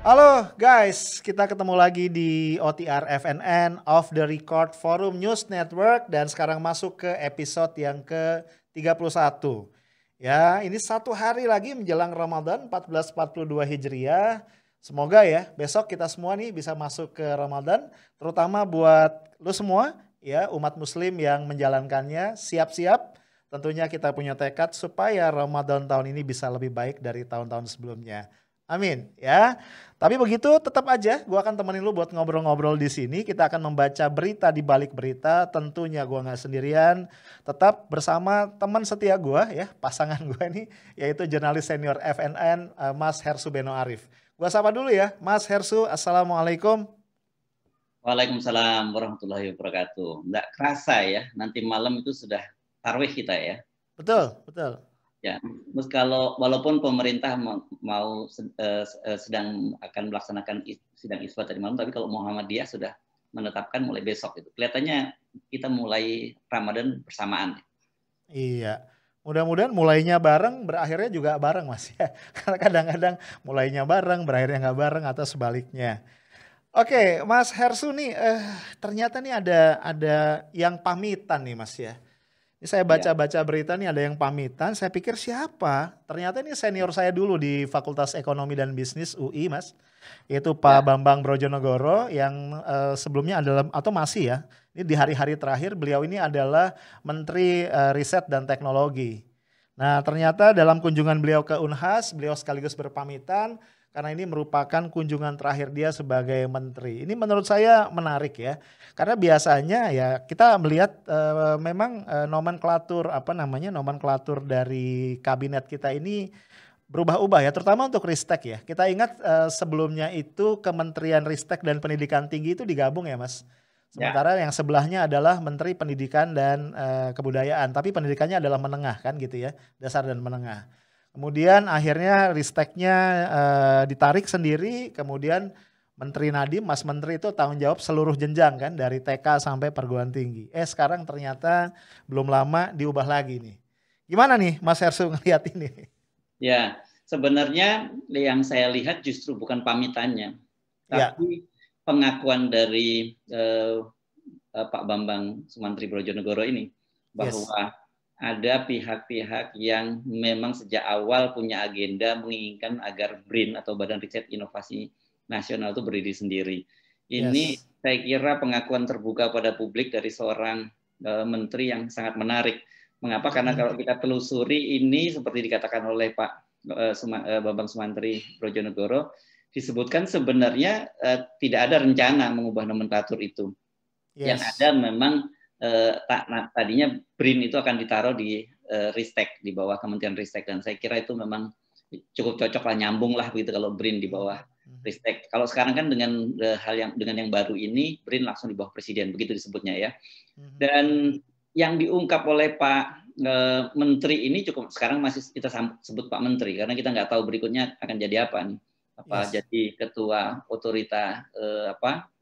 Halo guys, kita ketemu lagi di OTR FNN Off The Record Forum News Network dan sekarang masuk ke episode yang ke-31. Ya, ini satu hari lagi menjelang Ramadan 1442 Hijriyah. Semoga ya besok kita semua nih bisa masuk ke Ramadan, terutama buat lu semua ya umat muslim yang menjalankannya. Siap-siap, tentunya kita punya tekad supaya Ramadan tahun ini bisa lebih baik dari tahun-tahun sebelumnya. Amin ya. Tapi begitu tetap aja gue akan temenin lu buat ngobrol-ngobrol di sini. Kita akan membaca berita di balik berita. Tentunya gue nggak sendirian. Tetap bersama teman setia gue ya, pasangan gue ini yaitu jurnalis senior FNN Mas Hersubeno Arief. Gue sapa dulu ya, Mas Hersu. Assalamualaikum. Waalaikumsalam warahmatullahi wabarakatuh. Nggak kerasa ya, nanti malam itu sudah tarwih kita ya. Betul, betul. Ya, terus kalau walaupun pemerintah mau sedang akan melaksanakan sidang isbat tadi malam, tapi kalau Muhammadiyah sudah menetapkan mulai besok itu. Kelihatannya kita mulai Ramadan bersamaan. Iya, mudah-mudahan mulainya bareng, berakhirnya juga bareng Mas ya. Karena kadang-kadang mulainya bareng, berakhirnya nggak bareng atau sebaliknya. Oke, Mas Hersu nih, ternyata nih ada yang pamitan nih Mas ya. Ini saya baca-baca berita nih ada yang pamitan, saya pikir siapa? Ternyata ini senior saya dulu di Fakultas Ekonomi dan Bisnis UI, Mas. Yaitu Pak Bambang Brojonegoro yang sebelumnya adalah, atau masih ya, ini di hari-hari terakhir beliau ini adalah Menteri Riset dan Teknologi. Nah ternyata dalam kunjungan beliau ke UNHAS, beliau sekaligus berpamitan karena ini merupakan kunjungan terakhir dia sebagai menteri. Ini menurut saya menarik ya. Karena biasanya ya kita melihat memang nomenklatur nomenklatur dari kabinet kita ini berubah-ubah ya, terutama untuk Ristek ya. Kita ingat sebelumnya itu Kementerian Ristek dan Pendidikan Tinggi itu digabung ya, Mas. Sementara yang sebelahnya adalah Menteri Pendidikan dan Kebudayaan, tapi pendidikannya adalah menengah kan gitu ya, dasar dan menengah. Kemudian akhirnya Risteknya ditarik sendiri, kemudian Menteri Nadiem, Mas Menteri itu tanggung jawab seluruh jenjang kan dari TK sampai perguruan tinggi. Sekarang ternyata belum lama diubah lagi nih. Gimana nih Mas Hersu ngelihat ini? Ya sebenarnya yang saya lihat justru bukan pamitannya, tapi pengakuan dari Pak Bambang Soemantri Brojonegoro ini bahwa ada pihak-pihak yang memang sejak awal punya agenda menginginkan agar BRIN atau Badan Riset Inovasi Nasional itu berdiri sendiri. Ini saya kira pengakuan terbuka pada publik dari seorang menteri yang sangat menarik. Mengapa? Karena kalau kita telusuri ini seperti dikatakan oleh Pak Bambang Soemantri Brojonegoro, disebutkan sebenarnya tidak ada rencana mengubah nomenklatur itu. Yang ada memang tadinya BRIN itu akan ditaruh di Ristek, di bawah Kementerian Ristek, dan saya kira itu memang cukup cocok lah, nyambung lah begitu kalau BRIN di bawah Ristek. Kalau sekarang kan dengan dengan yang baru ini BRIN langsung di bawah Presiden, begitu disebutnya ya. Dan yang diungkap oleh Pak Menteri ini cukup, sekarang masih kita sebut Pak Menteri karena kita nggak tahu berikutnya akan jadi apa nih. Jadi ketua otorita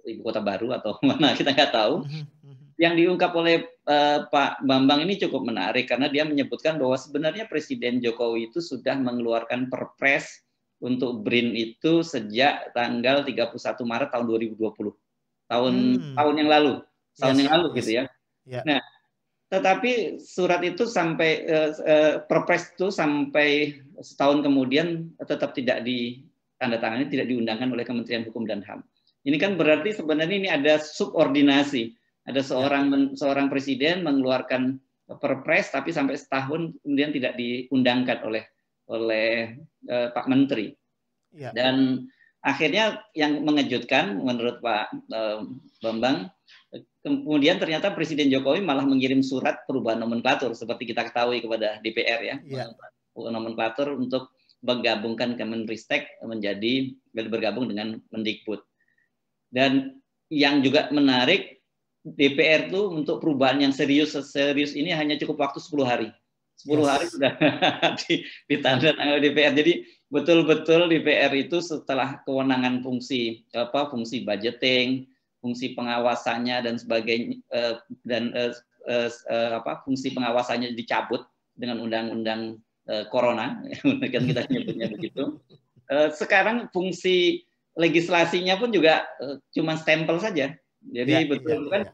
ibu kota baru atau mana, kita nggak tahu. Yang diungkap oleh Pak Bambang ini cukup menarik karena dia menyebutkan bahwa sebenarnya Presiden Jokowi itu sudah mengeluarkan Perpres untuk BRIN itu sejak tanggal 31 Maret tahun 2020. Tahun yang lalu. Tahun yang lalu gitu ya. Nah, tetapi surat itu sampai Perpres itu sampai setahun kemudian tetap tidak ditandatangani, tidak diundangkan oleh Kementerian Hukum dan HAM. Ini kan berarti sebenarnya ini ada subordinasi. Ada seorang presiden mengeluarkan perpres tapi sampai setahun kemudian tidak diundangkan oleh Pak Menteri. Dan akhirnya yang mengejutkan menurut Pak Bambang, kemudian ternyata Presiden Jokowi malah mengirim surat perubahan nomenklatur seperti kita ketahui kepada DPR ya. Nomenklatur untuk menggabungkan Kemenristek bergabung dengan Kemendikbud. Dan yang juga menarik, DPR tuh untuk perubahan yang serius ini hanya cukup waktu 10 hari. 10 hari sudah ditandatangani oleh DPR. Jadi betul-betul DPR itu setelah kewenangan fungsi budgeting, fungsi pengawasannya dan sebagainya, dan fungsi pengawasannya dicabut dengan undang-undang corona, kita nyebutnya begitu. Sekarang fungsi legislasinya pun juga cuma stempel saja. Jadi ya, betul kan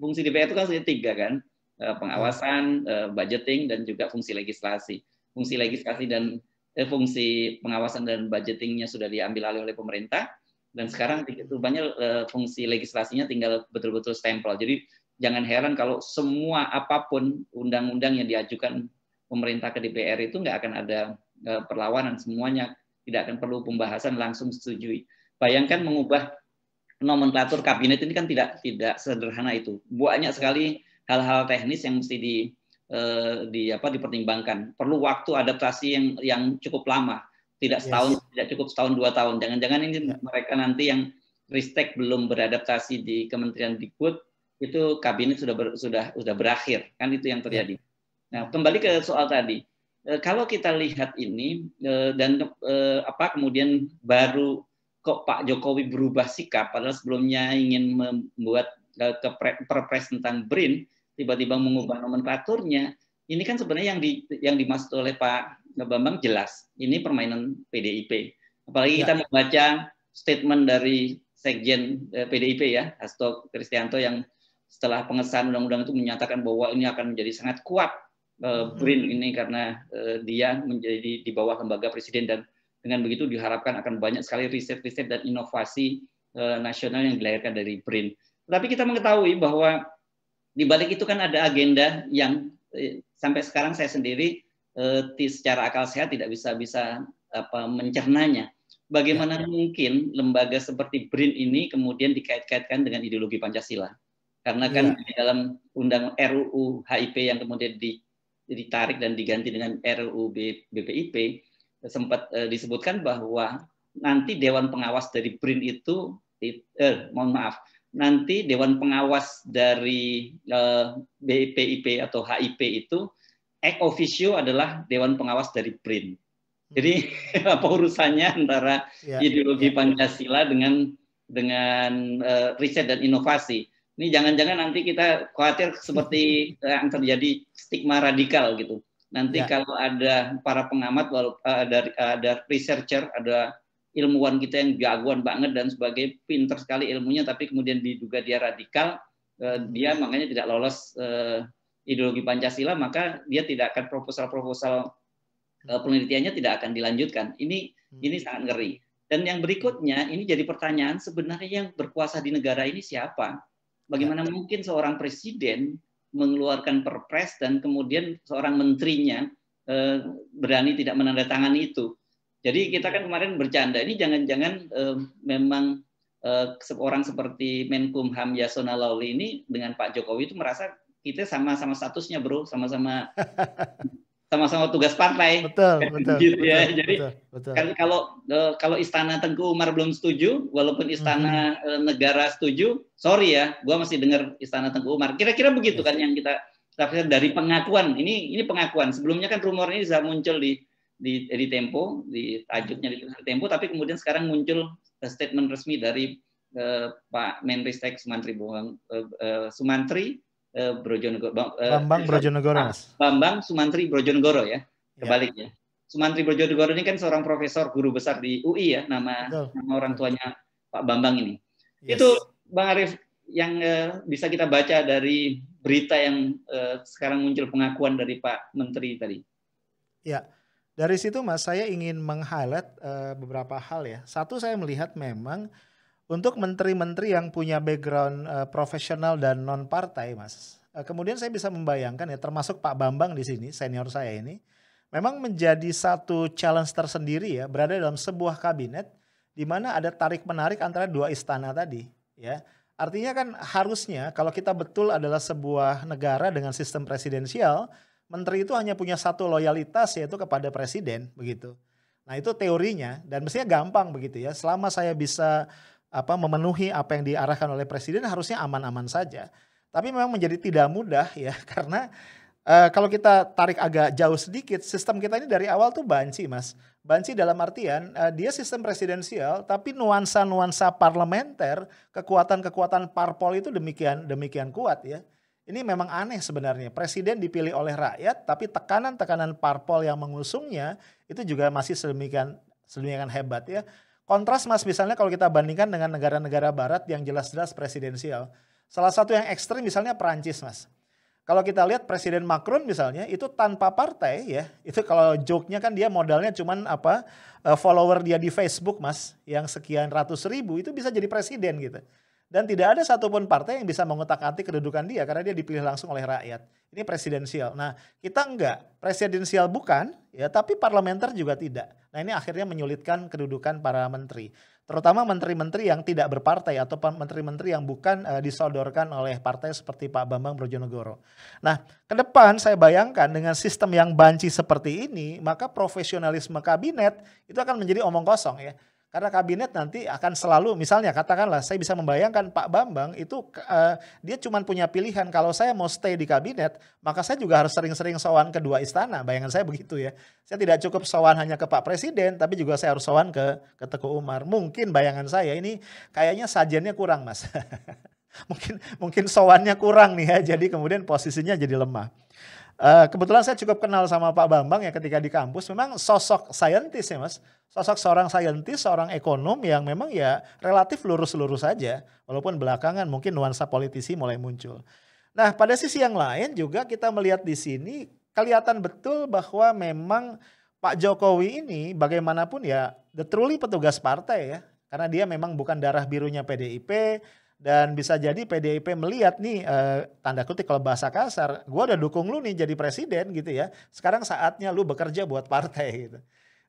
fungsi DPR itu kan sebenarnya tiga kan, pengawasan, budgeting, dan juga fungsi legislasi. Fungsi legislasi dan fungsi pengawasan dan budgetingnya sudah diambil alih oleh pemerintah, dan sekarang rupanya fungsi legislasinya tinggal betul-betul stempel. Jadi jangan heran kalau semua apapun undang-undang yang diajukan pemerintah ke DPR itu nggak akan ada perlawanan, semuanya tidak akan perlu pembahasan, langsung setujui. Bayangkan mengubah nomenklatur kabinet ini kan tidak sederhana itu. Banyak sekali hal-hal teknis yang mesti dipertimbangkan. Perlu waktu adaptasi yang cukup lama. Tidak setahun, tidak cukup setahun dua tahun. Jangan-jangan ini mereka nanti yang Ristek belum beradaptasi di Kementerian Dikbud itu kabinet sudah berakhir, kan itu yang terjadi. Nah, kembali ke soal tadi. Kalau kita lihat ini dan kemudian baru kok Pak Jokowi berubah sikap, padahal sebelumnya ingin membuat Perpres tentang BRIN, tiba-tiba mengubah nomenklaturnya. Ini kan sebenarnya yang dimaksud oleh Pak Bambang jelas. Ini permainan PDIP. Apalagi kita membaca statement dari Sekjen PDIP ya, Hasto Kristianto, yang setelah pengesahan undang-undang itu menyatakan bahwa ini akan menjadi sangat kuat BRIN ini, karena dia menjadi di bawah lembaga presiden, dan dengan begitu diharapkan akan banyak sekali riset-riset dan inovasi nasional yang dilahirkan dari BRIN. Tetapi kita mengetahui bahwa di balik itu kan ada agenda yang sampai sekarang saya sendiri secara akal sehat tidak bisa mencernanya. Bagaimana mungkin lembaga seperti BRIN ini kemudian dikait-kaitkan dengan ideologi Pancasila? Karena kan di dalam undang RUU HIP yang kemudian ditarik dan diganti dengan RUU BPIP sempat disebutkan bahwa nanti dewan pengawas dari BRIN itu nanti dewan pengawas dari BPIP atau HIP itu ex officio adalah dewan pengawas dari BRIN. Jadi apa urusannya antara ideologi Pancasila dengan riset dan inovasi? Ini jangan-jangan nanti kita khawatir seperti yang terjadi stigma radikal gitu. Nanti kalau ada para pengamat, ada researcher, ada ilmuwan kita yang jagoan banget dan sebagai pinter sekali ilmunya, tapi kemudian diduga dia radikal, dia makanya tidak lolos ideologi Pancasila, maka dia tidak akan proposal-proposal penelitiannya tidak akan dilanjutkan. Ini sangat ngeri. Dan yang berikutnya, ini jadi pertanyaan, sebenarnya yang berkuasa di negara ini siapa? Bagaimana mungkin seorang presiden mengeluarkan perpres dan kemudian seorang menterinya berani tidak menandatangani itu? Jadi kita kan kemarin bercanda, ini jangan-jangan memang seorang seperti Menkumham Yasonna Laoly ini dengan Pak Jokowi itu merasa kita sama-sama statusnya bro, sama-sama tugas partai. Betul. Gitu ya. Betul, jadi betul. Kan kalau istana Teuku Umar belum setuju, walaupun istana negara setuju, sorry ya, gua masih dengar istana Teuku Umar. Kira-kira begitu kan yang kita tafsir dari pengakuan. Ini pengakuan. Sebelumnya kan rumor ini sudah muncul di Tempo, di tajuknya di Tempo, tapi kemudian sekarang muncul statement resmi dari Pak Menristek Bambang Soemantri Brojonegoro ya, kebaliknya. Soemantri Brojonegoro ini kan seorang profesor, guru besar di UI ya, nama orang tuanya Pak Bambang ini. Yes. Itu Bang Arief yang bisa kita baca dari berita yang sekarang muncul pengakuan dari Pak Menteri tadi. Ya, dari situ Mas, saya ingin meng-highlight beberapa hal ya. Satu, saya melihat memang untuk menteri-menteri yang punya background profesional dan non-partai, Mas. Kemudian saya bisa membayangkan ya, termasuk Pak Bambang di sini, senior saya ini, memang menjadi satu challenge tersendiri ya, berada dalam sebuah kabinet di mana ada tarik-menarik antara dua istana tadi, ya. Artinya kan harusnya kalau kita betul adalah sebuah negara dengan sistem presidensial, menteri itu hanya punya satu loyalitas, yaitu kepada presiden, begitu. Nah, itu teorinya, dan mestinya gampang begitu ya. Selama saya bisa memenuhi apa yang diarahkan oleh presiden, harusnya aman-aman saja. Tapi memang menjadi tidak mudah ya, karena kalau kita tarik agak jauh sedikit, sistem kita ini dari awal tuh banci, Mas. Banci dalam artian dia sistem presidensial, tapi nuansa-nuansa parlementer, kekuatan-kekuatan parpol itu demikian kuat ya. Ini memang aneh sebenarnya. Presiden dipilih oleh rakyat, tapi tekanan-tekanan parpol yang mengusungnya itu juga masih sedemikian hebat ya. Kontras Mas, misalnya kalau kita bandingkan dengan negara-negara barat yang jelas-jelas presidensial. Salah satu yang ekstrim misalnya Perancis, Mas. Kalau kita lihat Presiden Macron misalnya itu tanpa partai ya. Itu kalau joke-nya kan dia modalnya cuman apa follower dia di Facebook, Mas. Yang sekian ratus ribu itu bisa jadi presiden gitu. Dan tidak ada satupun partai yang bisa mengutak-atik kedudukan dia karena dia dipilih langsung oleh rakyat. Ini presidensial. Nah kita enggak, presidensial bukan ya, tapi parlementer juga tidak. Nah ini akhirnya menyulitkan kedudukan para menteri. Terutama menteri-menteri yang tidak berpartai atau menteri-menteri yang bukan disodorkan oleh partai seperti Pak Bambang Brojonegoro. Nah, ke depan saya bayangkan dengan sistem yang banci seperti ini, maka profesionalisme kabinet itu akan menjadi omong kosong ya. Karena kabinet nanti akan selalu, misalnya katakanlah saya bisa membayangkan Pak Bambang itu dia cuma punya pilihan kalau saya mau stay di kabinet, maka saya juga harus sering-sering sowan ke dua istana. Bayangan saya begitu ya. Saya tidak cukup sowan hanya ke Pak Presiden, tapi juga saya harus sowan ke Teuku Umar. Mungkin bayangan saya ini kayaknya sajennya kurang, Mas. mungkin sowannya kurang nih ya, jadi kemudian posisinya jadi lemah. Kebetulan saya cukup kenal sama Pak Bambang ya ketika di kampus. Memang sosok saintis ya, Mas. Sosok seorang saintis, seorang ekonom yang memang ya relatif lurus-lurus saja. Walaupun belakangan mungkin nuansa politisi mulai muncul. Nah pada sisi yang lain juga kita melihat di sini kelihatan betul bahwa memang Pak Jokowi ini bagaimanapun ya the truly petugas partai ya. Karena dia memang bukan darah birunya PDIP dan bisa jadi PDIP melihat nih tanda kutip kalau bahasa kasar, gue udah dukung lu nih jadi presiden gitu ya. Sekarang saatnya lu bekerja buat partai gitu.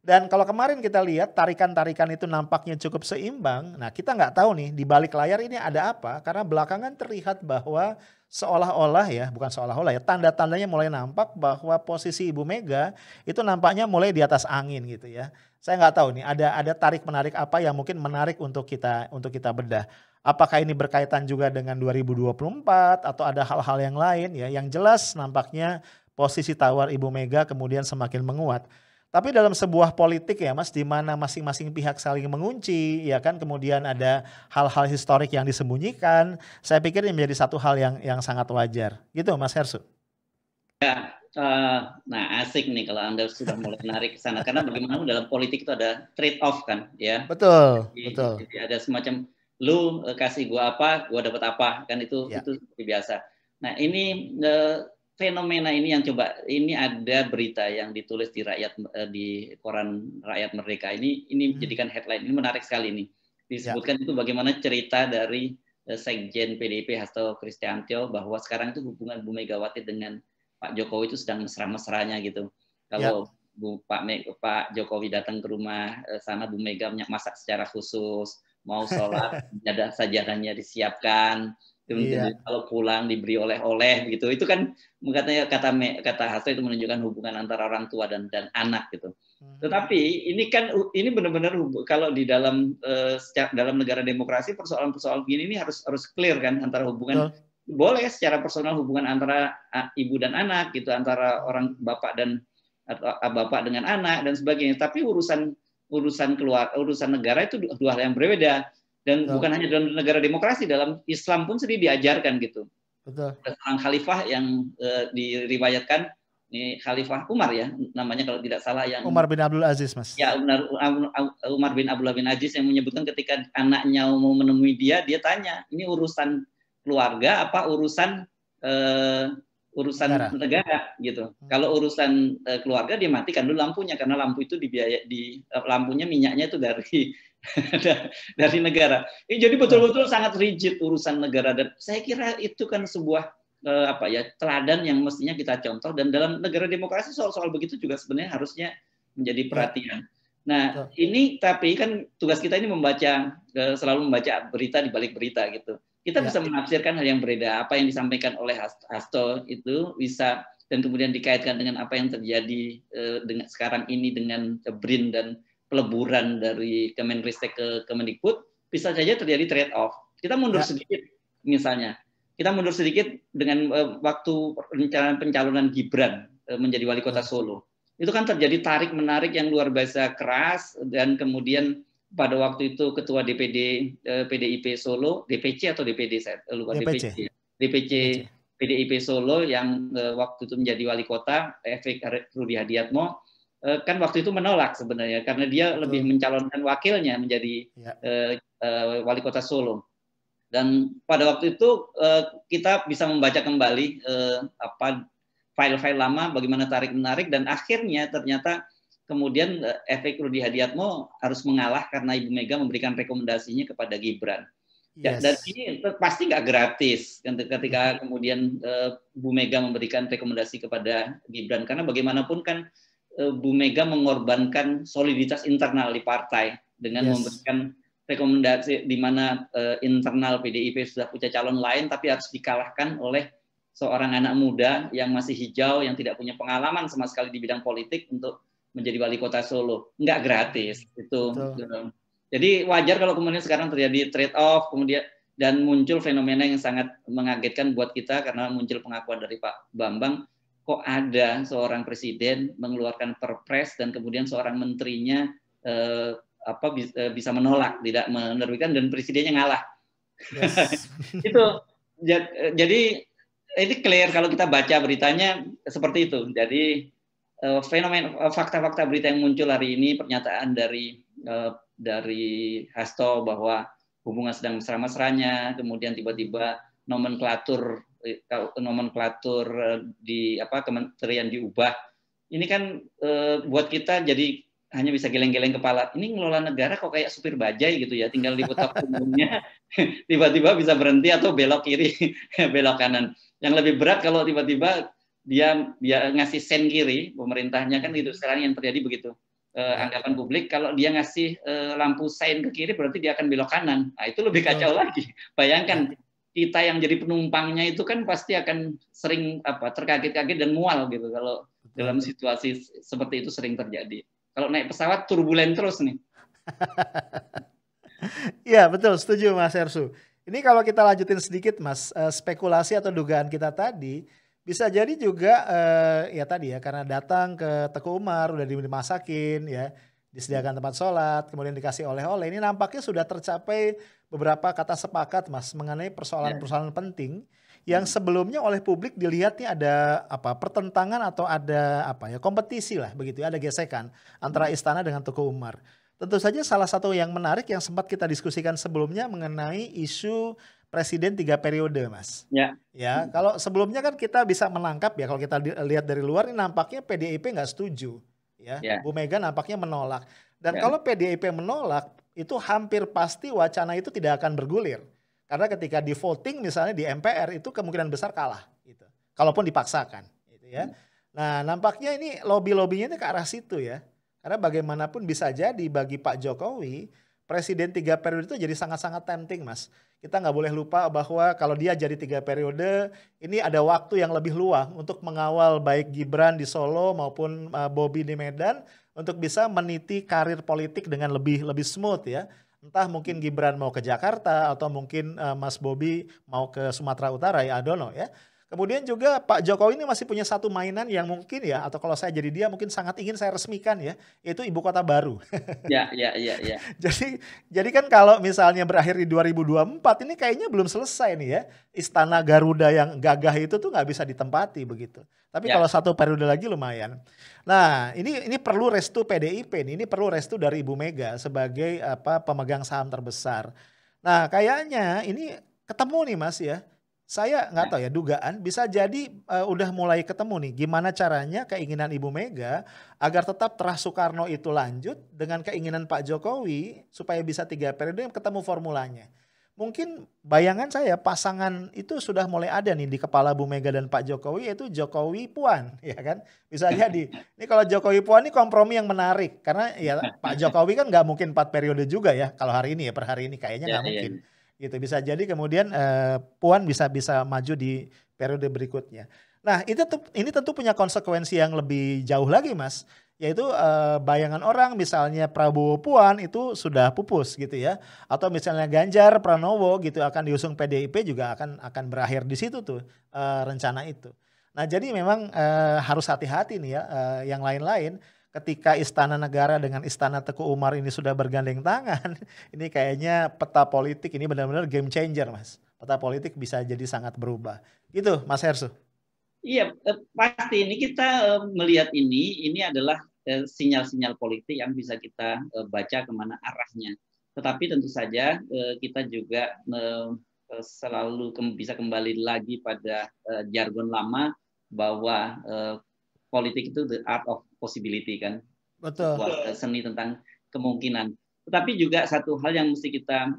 Dan kalau kemarin kita lihat tarikan-tarikan itu nampaknya cukup seimbang. Nah kita nggak tahu nih di balik layar ini ada apa. Karena belakangan terlihat bahwa seolah-olah ya, bukan seolah-olah ya, tanda-tandanya mulai nampak bahwa posisi Ibu Mega itu nampaknya mulai di atas angin gitu ya. Saya nggak tahu nih ada tarik-menarik apa yang mungkin menarik untuk kita bedah. Apakah ini berkaitan juga dengan 2024 atau ada hal-hal yang lain ya. Yang jelas nampaknya posisi tawar Ibu Mega kemudian semakin menguat. Tapi dalam sebuah politik ya Mas, di mana masing-masing pihak saling mengunci, ya kan, kemudian ada hal-hal historik yang disembunyikan, saya pikir ini menjadi satu hal yang sangat wajar. Gitu Mas Hersu. Ya, nah asik nih kalau Anda sudah mulai menarik ke sana, karena bagaimana dalam politik itu ada trade-off kan, ya. Betul, betul. Jadi ada semacam lu kasih gua apa, gua dapat apa, kan itu ya. Itu seperti biasa. Nah ini fenomena ini yang coba, ini ada berita yang ditulis di rakyat di koran Rakyat Merdeka ini menjadikan headline, ini menarik sekali ini. Disebutkan ya. Itu bagaimana cerita dari Sekjen PDIP Hasto Kristianto bahwa sekarang itu hubungan Bu Megawati dengan Pak Jokowi itu sedang mesra-mesranya gitu. Kalau ya. Pak Jokowi datang ke rumah sana, Bu Mega masak secara khusus, mau sholat ada sajadahnya disiapkan. Kemudian kalau pulang diberi oleh-oleh gitu, itu kan kata Hasto itu menunjukkan hubungan antara orang tua dan anak gitu. Tetapi ini kan benar-benar kalau di dalam negara demokrasi persoalan-persoalan begini ini harus clear kan antara hubungan boleh secara personal hubungan antara ibu dan anak gitu, antara orang bapak dan atau bapak dengan anak dan sebagainya. Tapi urusan keluar, urusan negara itu dua hal yang berbeda. Dan betul. Bukan hanya dalam negara demokrasi, dalam Islam pun sendiri diajarkan gitu. Betul. Ada seorang khalifah yang diriwayatkan, ini Khalifah Umar ya, namanya kalau tidak salah, yang Umar bin Abdul Aziz, Mas. Ya, Umar bin Abdullah bin Aziz yang menyebutkan ketika anaknya mau menemui dia, dia tanya, ini urusan keluarga apa urusan negara gitu. Kalau urusan keluarga dia matikan dulu lampunya, karena lampu itu lampunya minyaknya itu dari dari negara. Ini jadi betul-betul sangat rigid urusan negara, dan saya kira itu kan sebuah teladan yang mestinya kita contoh, dan dalam negara demokrasi soal-soal begitu juga sebenarnya harusnya menjadi perhatian. Nah, ini tapi kan tugas kita ini membaca, selalu membaca berita di balik berita gitu. Kita bisa menafsirkan hal yang berbeda, apa yang disampaikan oleh Hasto itu bisa, dan kemudian dikaitkan dengan apa yang terjadi dengan sekarang ini dengan BRIN dan peleburan dari Kemenristek ke Kemendikbud, bisa saja terjadi trade-off. Kita mundur sedikit misalnya. Kita mundur sedikit dengan waktu rencana pencalonan Gibran menjadi wali kota Solo. Itu kan terjadi tarik-menarik yang luar biasa keras, dan kemudian pada waktu itu ketua DPD PDIP Solo, DPC atau DPD, saya lupa, DPC PDIP Solo yang waktu itu menjadi wali kota, Rudi Hadiatmo, kan waktu itu menolak sebenarnya karena dia lebih mencalonkan wakilnya menjadi wali kota Solo. Dan pada waktu itu kita bisa membaca kembali file-file lama bagaimana tarik-menarik, dan akhirnya ternyata kemudian efek Rudi Hadiatmo harus mengalah karena Ibu Mega memberikan rekomendasinya kepada Gibran. Dan ini pasti nggak gratis ketika kemudian Bu Mega memberikan rekomendasi kepada Gibran. Karena bagaimanapun kan Bu Mega mengorbankan soliditas internal di partai dengan memberikan rekomendasi di mana internal PDIP sudah punya calon lain tapi harus dikalahkan oleh seorang anak muda yang masih hijau, yang tidak punya pengalaman sama sekali di bidang politik untuk menjadi wali kota Solo. Nggak gratis itu. Betul. Jadi wajar kalau kemudian sekarang terjadi trade off kemudian dan muncul fenomena yang sangat mengagetkan buat kita karena muncul pengakuan dari Pak Bambang, kok ada seorang presiden mengeluarkan Perpres dan kemudian seorang menterinya bisa menolak, tidak menerbitkan, dan presidennya ngalah. Itu jadi ini clear kalau kita baca beritanya seperti itu. Jadi fenomena fakta-fakta berita yang muncul hari ini, pernyataan dari Hasto bahwa hubungan sedang mesra-mesranya, kemudian tiba-tiba nomenklatur di kementerian diubah. Ini kan buat kita jadi hanya bisa geleng-geleng kepala. Ini ngelola negara kok kayak supir bajai gitu ya, tinggal diputar punggungnya, tiba-tiba bisa berhenti atau belok kiri, belok kanan. Yang lebih berat kalau tiba-tiba dia ngasih sen kiri, pemerintahnya kan itu sekarang yang terjadi begitu. Anggapan publik kalau dia ngasih lampu sen ke kiri berarti dia akan belok kanan. Nah, itu lebih kacau lagi. Bayangkan kita yang jadi penumpangnya itu kan pasti akan sering terkaget-kaget dan mual gitu kalau dalam situasi seperti itu sering terjadi. Kalau naik pesawat turbulen terus nih. Ya betul, setuju Mas Hersu. Ini kalau kita lanjutin sedikit Mas, spekulasi atau dugaan kita tadi bisa jadi juga karena datang ke Teuku Umar, udah dimasakin ya, disediakan tempat sholat, kemudian dikasih oleh-oleh. Ini nampaknya sudah tercapai beberapa kata sepakat Mas mengenai persoalan-persoalan penting yang sebelumnya oleh publik dilihatnya ada pertentangan atau ada kompetisi lah begitu, ada gesekan antara istana dengan Teuku Umar. Tentu saja salah satu yang menarik yang sempat kita diskusikan sebelumnya mengenai isu presiden 3 periode, Mas. Ya, kalau sebelumnya kan kita bisa menangkap ya, kalau kita lihat dari luar ini nampaknya PDIP nggak setuju. Ya. Bu Mega nampaknya menolak. Dan kalau PDIP menolak, itu hampir pasti wacana itu tidak akan bergulir. Karena ketika di voting misalnya di MPR itu kemungkinan besar kalah. Gitu. Kalaupun dipaksakan. Gitu ya. Nah, nampaknya ini lobby-lobbynya ke arah situ ya. Karena bagaimanapun bisa jadi bagi Pak Jokowi, presiden 3 periode itu jadi sangat-sangat tempting, Mas. Kita nggak boleh lupa bahwa kalau dia jadi 3 periode, ini ada waktu yang lebih luang untuk mengawal baik Gibran di Solo maupun Bobi di Medan untuk bisa meniti karir politik dengan lebih smooth ya. Entah mungkin Gibran mau ke Jakarta atau mungkin Mas Bobi mau ke Sumatera Utara ya, I don't know ya. Kemudian juga Pak Jokowi ini masih punya satu mainan yang mungkin ya, atau kalau saya jadi dia mungkin sangat ingin saya resmikan ya, yaitu ibu kota baru. Ya. Jadi kan kalau misalnya berakhir di 2024 ini kayaknya belum selesai nih ya. Istana Garuda yang gagah itu tuh nggak bisa ditempati begitu. Tapi kalau 1 periode lagi lumayan. Nah, ini perlu restu PDIP nih, ini perlu restu dari Ibu Mega sebagai pemegang saham terbesar. Nah, kayaknya ini ketemu nih Mas ya. Saya nggak tahu ya, dugaan bisa jadi udah mulai ketemu nih gimana caranya keinginan Ibu Mega agar tetap terah Soekarno itu lanjut dengan keinginan Pak Jokowi supaya bisa 3 periode ketemu formulanya. Mungkin bayangan saya pasangan itu sudah mulai ada nih di kepala Bu Mega dan Pak Jokowi, yaitu Jokowi Puan ya kan, bisa jadi. Ini kalau Jokowi Puan ini kompromi yang menarik karena ya Pak Jokowi kan nggak mungkin 4 periode juga ya kalau hari ini ya, per hari ini kayaknya nggak mungkin. Gitu, bisa jadi kemudian Puan bisa maju di periode berikutnya. Nah ini tentu punya konsekuensi yang lebih jauh lagi Mas, yaitu bayangan orang misalnya Prabowo Puan itu sudah pupus gitu ya, atau misalnya Ganjar Pranowo gitu akan diusung PDIP juga akan berakhir di situ tuh rencana itu. Nah jadi memang harus hati-hati nih ya yang lain-lain. Ketika istana negara dengan istana Teuku Umar ini sudah bergandeng tangan, ini kayaknya peta politik ini benar-benar game changer Mas. Peta politik bisa jadi sangat berubah. Gitu Mas Hersu. Iya pasti ini kita melihat ini adalah sinyal-sinyal politik yang bisa kita baca kemana arahnya. Tetapi tentu saja kita juga selalu bisa kembali lagi pada jargon lama bahwa politik itu the art of possibility, kan? Betul. Seni tentang kemungkinan. Tetapi juga satu hal yang mesti kita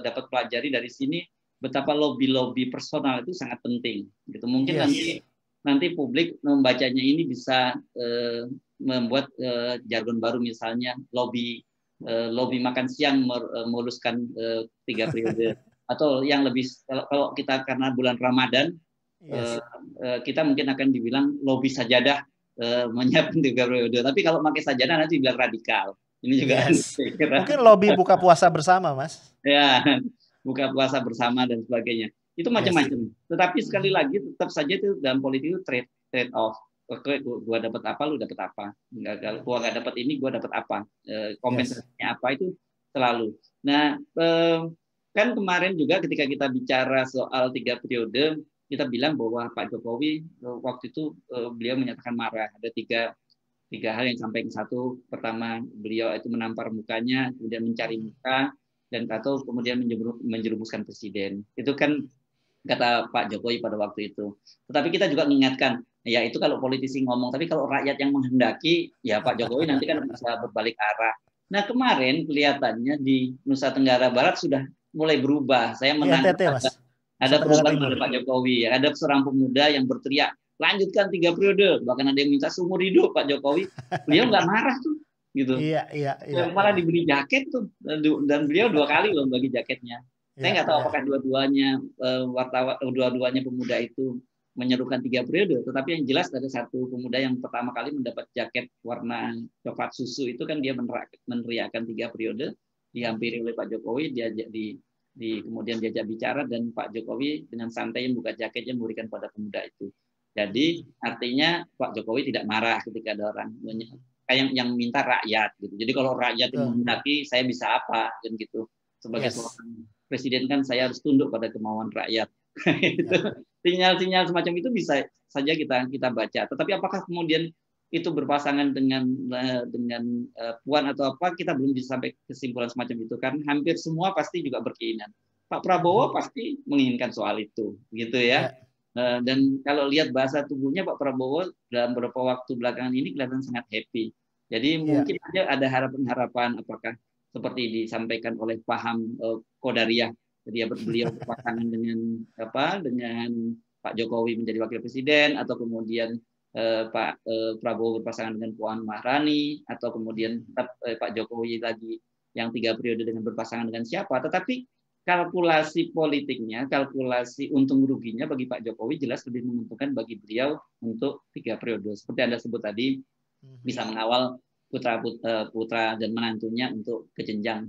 dapat pelajari dari sini, betapa lobby-lobby personal itu sangat penting. Gitu. Mungkin nanti publik membacanya ini bisa membuat jargon baru, misalnya lobby makan siang memuluskan 3 periode. Atau yang lebih, kalau kita karena bulan Ramadan, kita mungkin akan dibilang lobby sajadah menyiapkan 3 periode. Tapi kalau pakai sajadah nanti dibilang radikal. Ini juga mungkin lobby buka puasa bersama, Mas. Ya, buka puasa bersama dan sebagainya. Itu macam-macam. Tetapi sekali lagi tetap saja itu dalam politik itu trade off. Gua dapat apa, lu dapat apa. Gua nggak dapat ini, gua dapat apa. Kompensasinya apa, itu selalu. Nah, kan kemarin juga ketika kita bicara soal 3 periode, kita bilang bahwa Pak Jokowi waktu itu beliau menyatakan marah. Ada tiga hal yang sampaikan. Satu, pertama beliau itu menampar mukanya, kemudian mencari muka, dan atau kemudian menjerumuskan presiden. Itu kan kata Pak Jokowi pada waktu itu. Tetapi kita juga mengingatkan, ya itu kalau politisi ngomong, tapi kalau rakyat yang menghendaki, ya Pak Jokowi nanti kan bisa berbalik arah. Nah kemarin kelihatannya di Nusa Tenggara Barat sudah mulai berubah. Saya menangkap ada perubahan dari Pak Jokowi. Ada seorang pemuda yang berteriak, lanjutkan 3 periode. Bahkan ada yang minta seumur hidup Pak Jokowi. Beliau nggak marah tuh. Gitu. Iya. Malah diberi jaket tuh, dan beliau 2 kali loh bagi jaketnya. Saya nggak tahu apakah dua-duanya pemuda itu menyerukan 3 periode. Tetapi yang jelas ada satu pemuda yang pertama kali mendapat jaket warna coklat susu itu kan dia meneriakan 3 periode, dihampiri oleh Pak Jokowi, kemudian diajak bicara, dan Pak Jokowi dengan santai membuka jaketnya memberikan pada pemuda itu. Jadi artinya Pak Jokowi tidak marah ketika ada orang yang minta rakyat gitu. Jadi kalau rakyat yang menghendaki, saya bisa apa kan gitu. Sebagai seorang presiden kan saya harus tunduk pada kemauan rakyat. Sinyal-sinyal semacam itu bisa saja kita baca. Tetapi apakah kemudian itu berpasangan dengan Puan atau apa, kita belum bisa sampai kesimpulan semacam itu, karena hampir semua pasti juga berkeinginan. Pak Prabowo pasti menginginkan soal itu gitu ya. Dan kalau lihat bahasa tubuhnya, Pak Prabowo dalam beberapa waktu belakangan ini kelihatan sangat happy. Jadi mungkin aja ada harapan-harapan, apakah seperti disampaikan oleh paham Kodariah, jadi beliau berpasangan dengan Pak Jokowi menjadi wakil presiden, atau kemudian Pak Prabowo berpasangan dengan Puan Maharani, atau kemudian Pak Jokowi lagi yang 3 periode dengan berpasangan dengan siapa. Tetapi kalkulasi politiknya, kalkulasi untung ruginya bagi Pak Jokowi jelas lebih menguntungkan bagi beliau untuk 3 periode. Seperti Anda sebut tadi, bisa mengawal putra dan menantunya untuk ke jenjang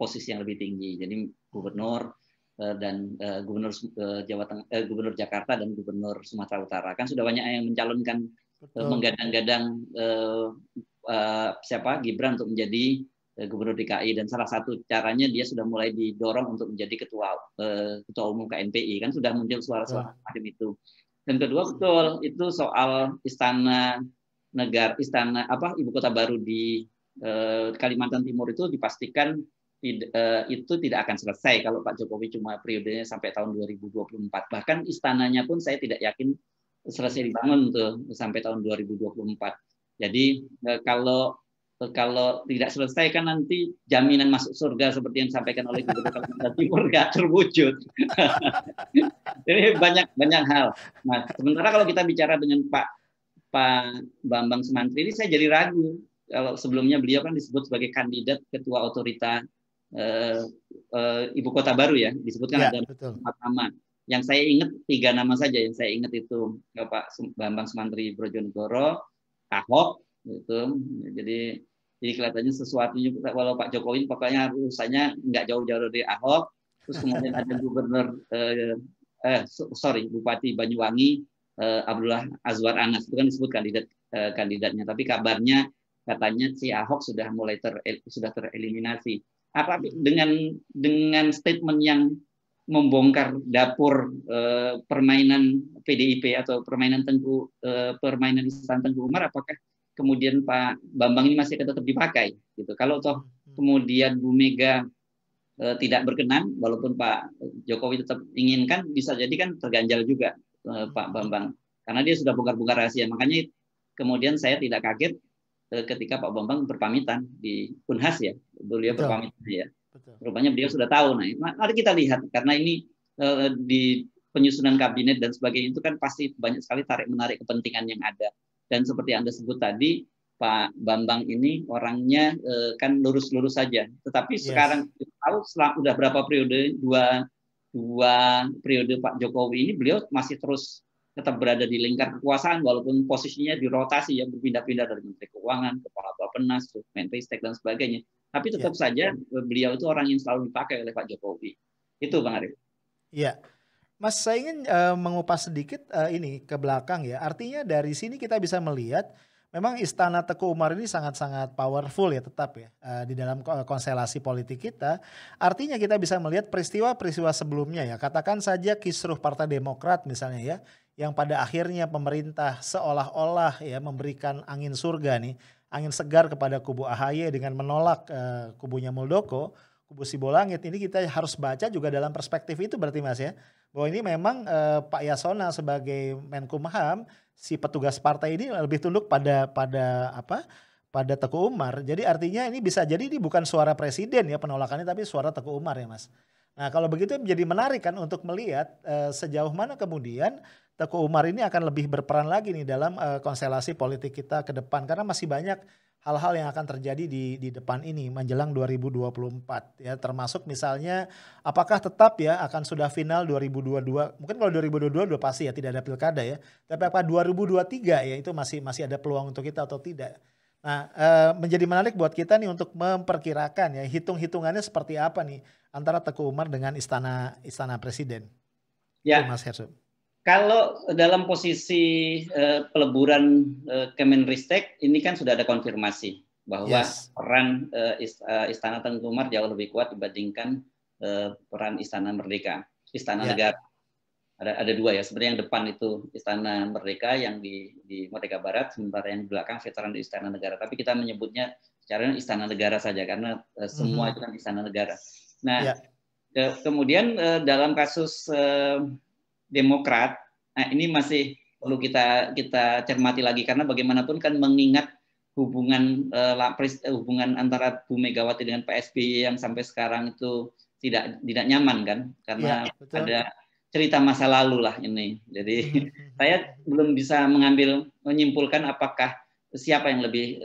posisi yang lebih tinggi. Jadi gubernur gubernur Jakarta dan gubernur Sumatera Utara. Kan sudah banyak yang mencalonkan menggadang-gadang siapa Gibran untuk menjadi Gubernur DKI, dan salah satu caranya dia sudah mulai didorong untuk menjadi ketua umum KNPI, kan sudah muncul suara-suara macam itu. Dan kedua betul itu soal ibu kota baru di Kalimantan Timur itu dipastikan itu tidak akan selesai kalau Pak Jokowi cuma periodenya sampai tahun 2024. Bahkan istananya pun saya tidak yakin selesai dibangun tuh sampai tahun 2024. Jadi kalau tidak selesai kan nanti jaminan masuk surga seperti yang disampaikan oleh Gubernur Kalimantan Timur nggak terwujud. Jadi banyak hal. Nah, sementara kalau kita bicara dengan Pak Bambang Soemantri ini, saya jadi ragu. Kalau sebelumnya beliau kan disebut sebagai kandidat ketua otorita ibu kota baru ya, disebutkan ada 4 nama. Yang saya ingat 3 nama saja yang saya ingat itu Pak Bambang Soemantri Brojonegoro, Ahok. Gitu. Jadi kelihatannya sesuatunya, walau Pak Jokowi pokoknya urusannya nggak jauh-jauh dari Ahok. Terus kemudian ada Bupati Banyuwangi Abdullah Azwar Anas, itu kan disebut kandidatnya. Tapi kabarnya katanya si Ahok sudah mulai sudah tereliminasi. Apa dengan statement yang membongkar dapur permainan PDIP atau permainan Istana Teuku Umar, apakah kemudian Pak Bambang ini masih tetap dipakai gitu. Kalau toh kemudian Bu Mega tidak berkenan, walaupun Pak Jokowi tetap inginkan, bisa jadi kan terganjal juga Pak Bambang, karena dia sudah bongkar-bongkar rahasia. Makanya kemudian saya tidak kaget ketika Pak Bambang berpamitan di UNHAS ya, beliau berpamitan ya. Betul. Rupanya beliau sudah tahu. Nah, mari kita lihat, karena ini di penyusunan kabinet dan sebagainya itu kan pasti banyak sekali tarik-menarik kepentingan yang ada. Dan seperti yang Anda sebut tadi, Pak Bambang ini orangnya kan lurus-lurus saja. Tetapi sekarang tahu sudah berapa periode, dua periode Pak Jokowi ini beliau masih terus tetap berada di lingkar kekuasaan walaupun posisinya dirotasi ya, berpindah-pindah dari Menteri Keuangan, Kepala Bappenas, Kementerian Ristek dan sebagainya. Tapi tetap saja beliau itu orang yang selalu dipakai oleh Pak Jokowi. Itu Bang Arief. Iya. Mas, saya ingin mengupas sedikit ini ke belakang ya. Artinya dari sini kita bisa melihat memang Istana Teuku Umar ini sangat-sangat powerful ya, tetap ya di dalam konstelasi politik kita. Artinya kita bisa melihat peristiwa-peristiwa sebelumnya ya. Katakan saja kisruh Partai Demokrat misalnya ya, yang pada akhirnya pemerintah seolah-olah ya memberikan angin surga nih, angin segar kepada kubu AHY dengan menolak kubunya Muldoko, kubu Sibolangit. Ini kita harus baca juga dalam perspektif itu berarti Mas ya. Bahwa ini memang Pak Yasona sebagai Menkumham, si petugas partai ini lebih tunduk pada Teuku Umar. Jadi artinya ini bisa jadi ini bukan suara presiden ya penolakannya, tapi suara Teuku Umar ya Mas. Nah kalau begitu jadi menarik kan untuk melihat sejauh mana kemudian Teuku Umar ini akan lebih berperan lagi nih dalam konstelasi politik kita ke depan. Karena masih banyak hal-hal yang akan terjadi di depan ini menjelang 2024 ya, termasuk misalnya apakah tetap ya akan sudah final 2022, mungkin kalau 2022 udah pasti ya tidak ada pilkada ya, tapi apa 2023 ya itu masih ada peluang untuk kita atau tidak. Nah menjadi menarik buat kita nih untuk memperkirakan ya hitung-hitungannya seperti apa nih antara Teuku Umar dengan istana presiden ya. Itu Mas Hersub. Kalau dalam posisi peleburan Kemenristek ini kan sudah ada konfirmasi bahwa peran Istana Teuku Umar jauh lebih kuat dibandingkan peran Istana Merdeka, Istana Negara. Ada dua ya, sebenarnya yang depan itu Istana Merdeka yang di Merdeka Barat, sementara yang di belakang veteran di Istana Negara. Tapi kita menyebutnya secara Istana Negara saja karena semua itu kan Istana Negara. Nah, kemudian dalam kasus Demokrat, nah ini masih perlu kita cermati lagi karena bagaimanapun kan mengingat hubungan antara Bu Megawati dengan PSBY yang sampai sekarang itu tidak nyaman kan, karena ada cerita masa lalu lah ini. Jadi saya belum bisa menyimpulkan apakah siapa yang lebih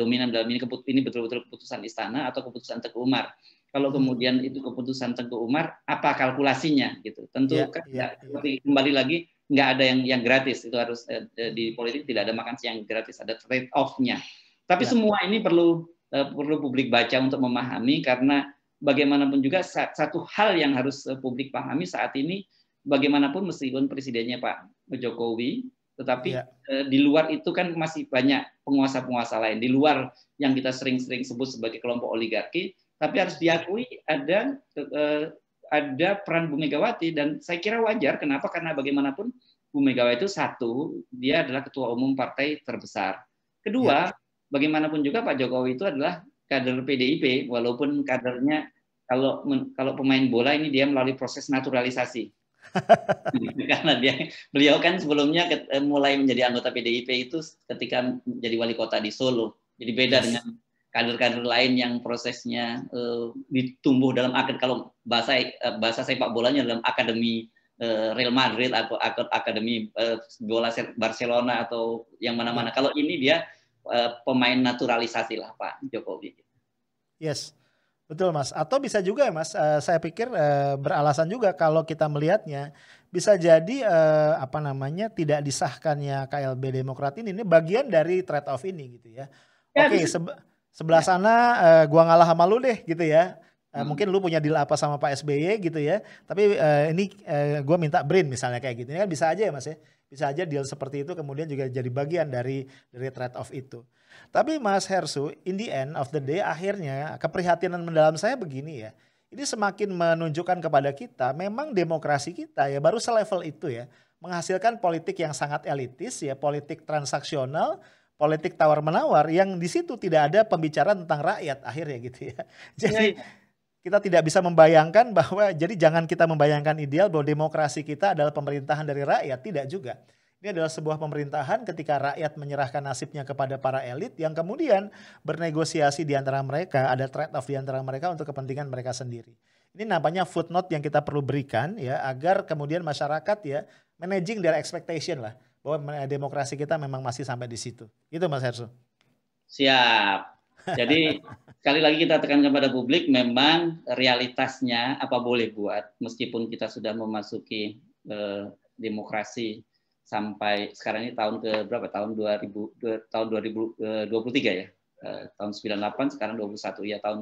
dominan dalam ini betul-betul keputusan Istana atau keputusan Teuku Umar. Kalau kemudian itu keputusan Teuku Umar, apa kalkulasinya gitu? Tentu kembali lagi nggak ada yang gratis. Itu harus di politik tidak ada makan siang gratis, ada trade off-nya. Tapi semua ini perlu publik baca untuk memahami, karena bagaimanapun juga satu hal yang harus publik pahami saat ini, bagaimanapun meskipun presidennya Pak Jokowi, tetapi di luar itu kan masih banyak penguasa-penguasa lain di luar yang kita sering-sering sebut sebagai kelompok oligarki. Tapi harus diakui ada peran Bu Megawati, dan saya kira wajar. Kenapa? Karena bagaimanapun Bu Megawati itu satu, dia adalah ketua umum partai terbesar. Kedua, bagaimanapun juga Pak Jokowi itu adalah kader PDIP, walaupun kadernya kalau pemain bola ini dia melalui proses naturalisasi. Karena beliau kan sebelumnya mulai menjadi anggota PDIP itu ketika menjadi wali kota di Solo. Jadi beda dengan kader-kader lain yang prosesnya ditumbuh dalam akademi, kalau bahasa sepak bolanya dalam akademi Real Madrid atau akademi bola Barcelona atau yang mana-mana. Kalau ini dia pemain naturalisasi lah Pak Jokowi. Yes, betul Mas. Atau bisa juga Mas, saya pikir beralasan juga kalau kita melihatnya, bisa jadi tidak disahkannya KLB Demokrat ini bagian dari trade off ini gitu ya. Oke, sebelah sana gua ngalah sama lu deh gitu ya. Mungkin lu punya deal apa sama Pak SBY gitu ya. Tapi ini gua minta BRIN misalnya kayak gitu. Ini kan bisa aja ya Mas ya. Bisa aja deal seperti itu kemudian juga jadi bagian dari trade off itu. Tapi Mas Hersu, in the end of the day akhirnya keprihatinan mendalam saya begini ya. Ini semakin menunjukkan kepada kita memang demokrasi kita ya baru selevel itu ya. Menghasilkan politik yang sangat elitis ya, politik transaksional, politik tawar-menawar yang di situ tidak ada pembicaraan tentang rakyat akhirnya gitu ya. Jadi kita tidak bisa membayangkan bahwa, jadi jangan kita membayangkan ideal bahwa demokrasi kita adalah pemerintahan dari rakyat, tidak juga. Ini adalah sebuah pemerintahan ketika rakyat menyerahkan nasibnya kepada para elit yang kemudian bernegosiasi di antara mereka, ada trade-off di antara mereka untuk kepentingan mereka sendiri. Ini namanya footnote yang kita perlu berikan ya, agar kemudian masyarakat ya managing their expectation lah, bahwa demokrasi kita memang masih sampai di situ. Itu Mas Hersu. Siap. Jadi sekali lagi kita tekan kepada publik, memang realitasnya apa boleh buat, meskipun kita sudah memasuki demokrasi sampai sekarang ini tahun ke berapa, tahun 2023 ya, tahun 98 sekarang 21 ya, tahun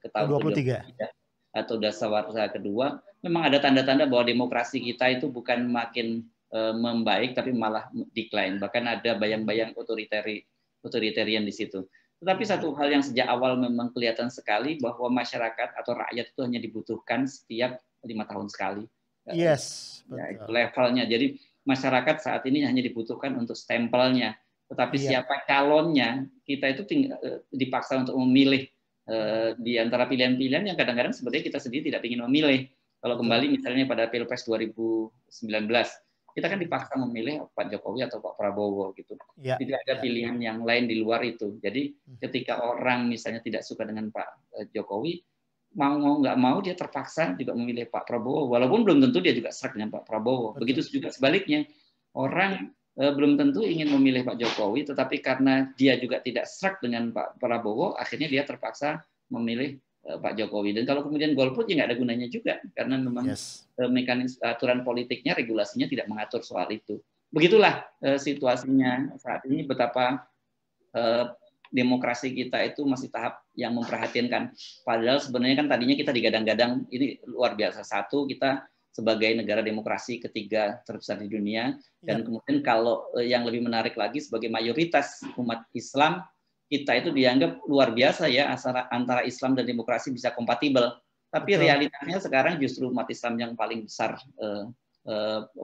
ke 23 atau dasawarsa kedua, memang ada tanda-tanda bahwa demokrasi kita itu bukan makin membaik tapi malah decline, bahkan ada bayang-bayang otoritarian di situ. Tetapi satu hal yang sejak awal memang kelihatan sekali bahwa masyarakat atau rakyat itu hanya dibutuhkan setiap 5 tahun sekali. Yes. Ya, itu levelnya. Jadi masyarakat saat ini hanya dibutuhkan untuk stempelnya, tetapi siapa calonnya kita itu dipaksa untuk memilih di antara pilihan-pilihan yang kadang-kadang sebenarnya kita sendiri tidak ingin memilih. Kalau kembali misalnya pada Pilpres 2019, kita kan dipaksa memilih Pak Jokowi atau Pak Prabowo gitu. Tidak ada pilihan yang lain di luar itu. Jadi ketika orang misalnya tidak suka dengan Pak Jokowi, mau nggak mau dia terpaksa juga memilih Pak Prabowo, walaupun belum tentu dia juga serak dengan Pak Prabowo. Begitu juga sebaliknya, orang belum tentu ingin memilih Pak Jokowi, tetapi karena dia juga tidak serak dengan Pak Prabowo, akhirnya dia terpaksa memilih Pak Jokowi. Dan kalau kemudian golput ya nggak ada gunanya juga, karena memang mekanisme aturan politiknya, regulasinya tidak mengatur soal itu. Begitulah situasinya saat ini, betapa demokrasi kita itu masih tahap yang memprihatinkan. Padahal sebenarnya kan tadinya kita digadang-gadang, ini luar biasa, satu kita sebagai negara demokrasi ketiga terbesar di dunia, dan kemudian kalau yang lebih menarik lagi sebagai mayoritas umat Islam, kita itu dianggap luar biasa ya, antara Islam dan demokrasi bisa kompatibel. Tapi realitanya sekarang justru umat Islam yang paling besar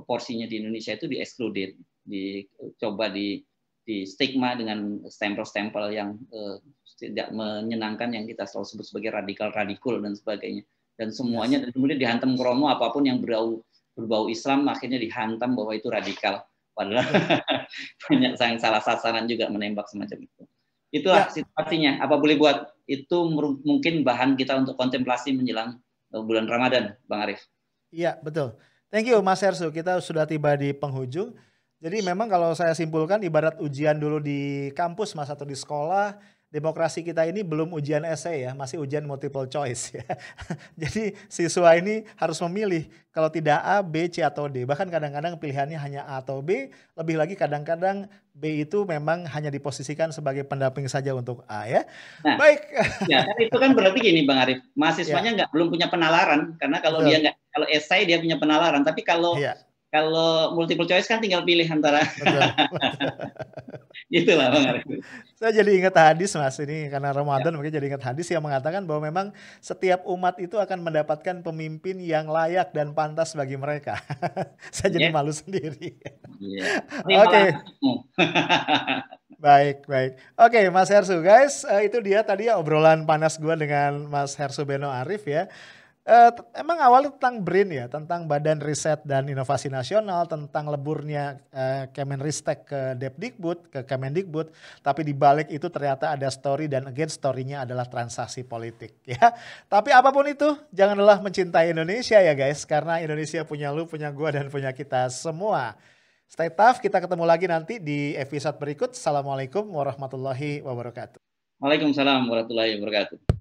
porsinya di Indonesia itu di-excluded, dicoba di stigma dengan stempel-stempel yang tidak menyenangkan, yang kita selalu sebut sebagai radikal-radikul dan sebagainya. Dan semuanya, dan kemudian dihantam kromo, apapun yang berbau Islam akhirnya dihantam bahwa itu radikal. Padahal banyak yang salah sasaran juga menembak semacam itu. Itulah situasinya, apa boleh buat. Itu mungkin bahan kita untuk kontemplasi menjelang bulan Ramadan, Bang Arief. Iya, betul. Thank you Mas Hersu, kita sudah tiba di penghujung. Jadi memang kalau saya simpulkan, ibarat ujian dulu di kampus Mas atau di sekolah, demokrasi kita ini belum ujian esai ya, masih ujian multiple choice ya. Jadi siswa ini harus memilih, kalau tidak A, B, C atau D. Bahkan kadang-kadang pilihannya hanya A atau B, lebih lagi kadang-kadang B itu memang hanya diposisikan sebagai pendamping saja untuk A ya. Nah, baik. Ya, itu kan berarti gini Bang Arief, mahasiswanya belum punya penalaran, karena kalau dia nggak, kalau esai dia punya penalaran, tapi kalau kalau multiple choice kan tinggal pilih antara. Itulah Bang Arief. Saya jadi ingat hadis Mas, ini karena Ramadan mungkin jadi ingat hadis yang mengatakan bahwa memang setiap umat itu akan mendapatkan pemimpin yang layak dan pantas bagi mereka. Saya jadi malu sendiri. Baik. Oke, Mas Hersu guys, itu dia tadi ya obrolan panas gue dengan Mas Hersubeno Arief ya. Emang awalnya tentang BRIN ya, tentang Badan Riset dan Inovasi Nasional, tentang leburnya Kemenristek ke Depdikbud, ke Kemendikbud, tapi dibalik itu ternyata ada story, dan again story-nya adalah transaksi politik ya. Tapi apapun itu, janganlah mencintai Indonesia ya guys, karena Indonesia punya lu, punya gua, dan punya kita semua. Stay tough, kita ketemu lagi nanti di episode berikut. Assalamualaikum warahmatullahi wabarakatuh. Waalaikumsalam warahmatullahi wabarakatuh.